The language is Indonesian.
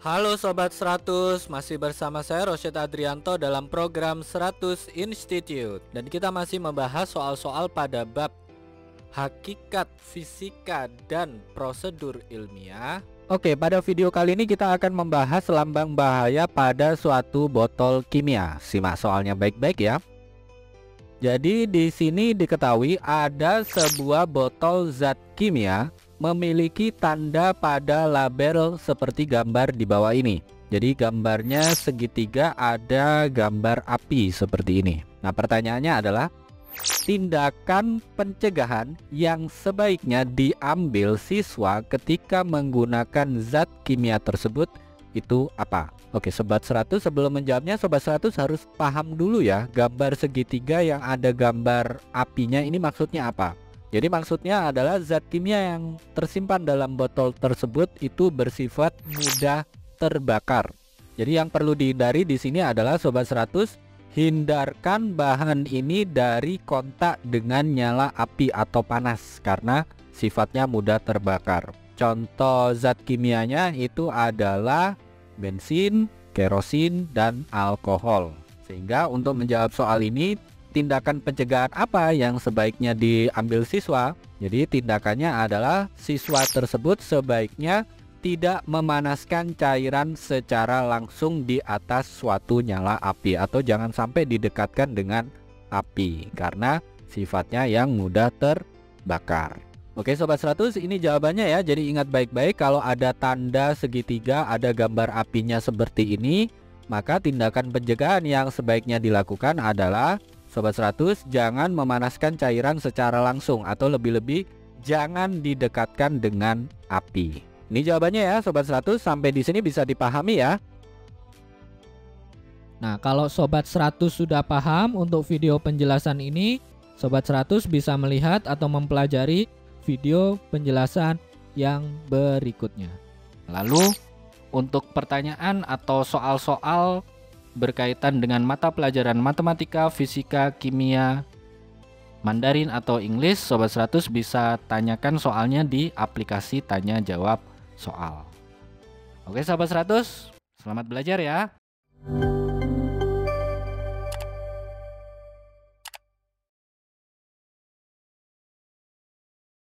Halo Sobat 100, masih bersama saya Rosyid Adrianto dalam program 100 Institute. Dan kita masih membahas soal-soal pada bab hakikat fisika dan prosedur ilmiah. Oke, pada video kali ini kita akan membahas lambang bahaya pada suatu botol kimia. Simak soalnya baik-baik ya. Jadi di sini diketahui ada sebuah botol zat kimia memiliki tanda pada label seperti gambar di bawah ini. Jadi gambarnya segitiga, ada gambar api seperti ini. Nah, pertanyaannya adalah tindakan pencegahan yang sebaiknya diambil siswa ketika menggunakan zat kimia tersebut itu apa? Oke Sobat 100, sebelum menjawabnya Sobat 100 harus paham dulu ya, gambar segitiga yang ada gambar apinya ini maksudnya apa? Jadi maksudnya adalah zat kimia yang tersimpan dalam botol tersebut itu bersifat mudah terbakar. Jadi yang perlu dihindari di sini adalah Sobat 100, hindarkan bahan ini dari kontak dengan nyala api atau panas karena sifatnya mudah terbakar. Contoh zat kimianya itu adalah bensin, kerosin, dan alkohol. Sehingga untuk menjawab soal ini, tindakan pencegahan apa yang sebaiknya diambil siswa? Jadi tindakannya adalah siswa tersebut sebaiknya tidak memanaskan cairan secara langsung di atas suatu nyala api, atau jangan sampai didekatkan dengan api karena sifatnya yang mudah terbakar. Oke Sobat 100, ini jawabannya ya. Jadi ingat baik-baik, kalau ada tanda segitiga, ada gambar apinya seperti ini, maka tindakan pencegahan yang sebaiknya dilakukan adalah Sobat 100, jangan memanaskan cairan secara langsung, atau lebih-lebih jangan didekatkan dengan api. Ini jawabannya ya Sobat 100, sampai di sini bisa dipahami ya. Nah, kalau Sobat 100 sudah paham untuk video penjelasan ini, Sobat 100 bisa melihat atau mempelajari video penjelasan yang berikutnya. Lalu untuk pertanyaan atau soal-soal berkaitan dengan mata pelajaran matematika, fisika, kimia, Mandarin atau Inggris, Sobat 100 bisa tanyakan soalnya di aplikasi Tanya Jawab Soal. Oke Sobat 100, selamat belajar ya.